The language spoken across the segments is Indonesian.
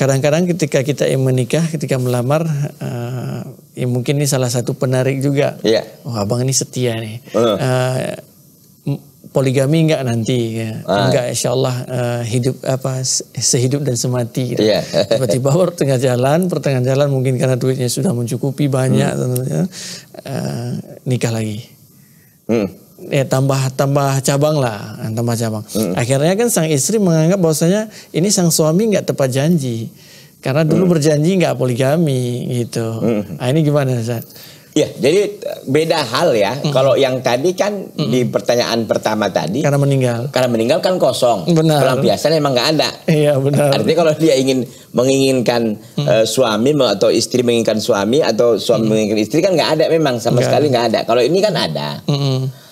Kadang-kadang ketika kita menikah, ketika melamar, ya mungkin ini salah satu penarik juga. Yeah. Oh, abang ini setia nih. Poligami enggak nanti? Ya. Enggak, insya Allah hidup apa sehidup dan semati. Gitu. Yeah. Tiba-tiba pertengahan jalan mungkin karena duitnya sudah mencukupi banyak, tentunya nikah lagi. Ya tambah cabang lah, Akhirnya kan sang istri menganggap bahwasanya ini sang suami nggak tepat janji, karena dulu berjanji nggak poligami gitu. Nah, ini gimana, Ustaz? Ya, jadi beda hal ya. Kalau yang tadi kan di pertanyaan pertama tadi, karena meninggal kan kosong. Benar. Pelampiasan emang nggak ada. Iya, benar. Artinya kalau dia menginginkan suami atau istri menginginkan suami atau suami menginginkan istri kan nggak ada, memang sama sekali nggak ada. Kalau ini kan ada.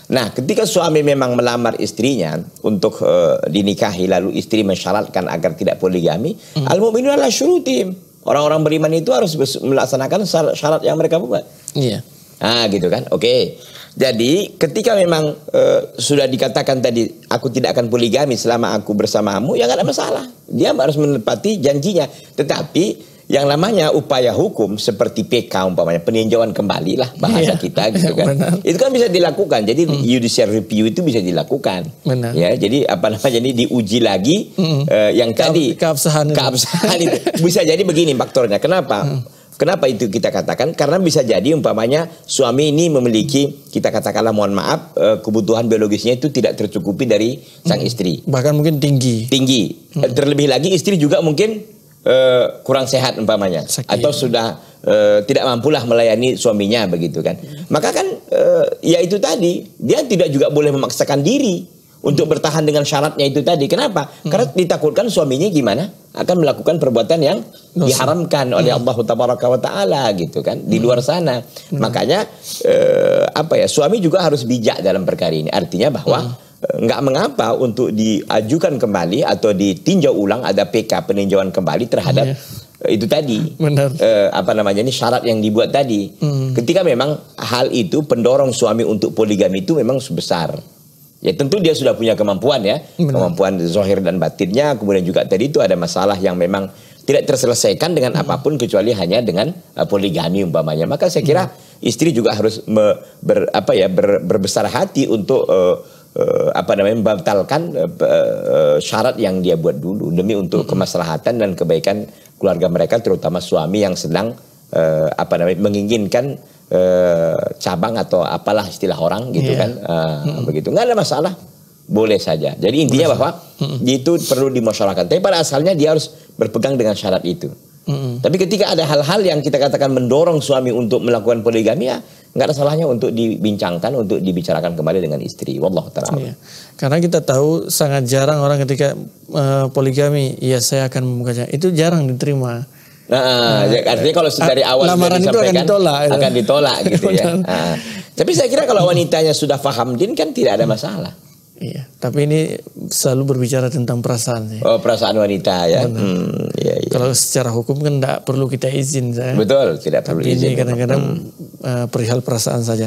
Nah, ketika suami memang melamar istrinya untuk dinikahi, lalu istri mensyaratkan agar tidak poligami, al-mu'minun ala syurutim. Orang-orang beriman itu harus melaksanakan syarat yang mereka buat. Iya. Ah, gitu kan? Oke. Okay. Jadi ketika memang sudah dikatakan tadi, aku tidak akan poligami selama aku bersamamu, ya nggak ada masalah. Dia harus menepati janjinya. Tetapi yang namanya upaya hukum seperti PK umpamanya, peninjauan kembali lah bahasa kita gitu kan. Benar. Itu kan bisa dilakukan. Jadi judicial review itu bisa dilakukan. Benar. Ya, jadi apa namanya, jadi diuji lagi yang tadi keabsahan itu. Bisa jadi begini faktornya. Kenapa? Kenapa itu kita katakan? Karena bisa jadi umpamanya suami ini memiliki, kita katakanlah mohon maaf, kebutuhan biologisnya itu tidak tercukupi dari sang istri. Bahkan mungkin tinggi. Terlebih lagi istri juga mungkin kurang sehat umpamanya. Sakit. Atau sudah tidak mampulah melayani suaminya begitu kan. Maka kan ya itu tadi, dia tidak juga boleh memaksakan diri untuk bertahan dengan syaratnya itu tadi. Kenapa? Karena ditakutkan suaminya gimana? Akan melakukan perbuatan yang diharamkan oleh Allah Tabaraka wa Ta'ala gitu kan, di luar sana. Makanya suami juga harus bijak dalam perkara ini. Artinya bahwa nggak mengapa untuk diajukan kembali atau ditinjau ulang, ada PK, peninjauan kembali terhadap itu tadi. Benar. Syarat yang dibuat tadi. Ketika memang hal itu pendorong suami untuk poligami itu memang sebesar. Ya tentu dia sudah punya kemampuan ya. Benar. Kemampuan zahir dan batinnya. Kemudian juga tadi itu ada masalah yang memang tidak terselesaikan dengan apapun kecuali hanya dengan poligami umpamanya. Maka saya kira istri juga harus berbesar hati untuk membatalkan syarat yang dia buat dulu demi untuk kemaslahatan dan kebaikan keluarga mereka, terutama suami yang sedang menginginkan cabang atau apalah istilah orang gitu kan. Begitu, nggak ada masalah, boleh saja. Jadi intinya bahwa itu perlu dimasyarakat, tapi pada asalnya dia harus berpegang dengan syarat itu. Tapi ketika ada hal-hal yang kita katakan mendorong suami untuk melakukan poligami, ya nggak ada salahnya untuk dibincangkan, untuk dibicarakan kembali dengan istri. Wallahu ta'ala. Iya. Karena kita tahu sangat jarang orang ketika poligami, ya saya akan membukanya, itu jarang diterima. Artinya kalau dari awal lamaran itu akan ditolak gitu ya. Tapi saya kira kalau wanitanya sudah paham din kan tidak ada masalah. Iya, tapi ini selalu berbicara tentang perasaan sih. Oh, perasaan wanita ya. Iya, iya. Kalau secara hukum kan tidak perlu kita izin. Betul, tidak perlu izin. Ini kadang-kadang perihal perasaan saja.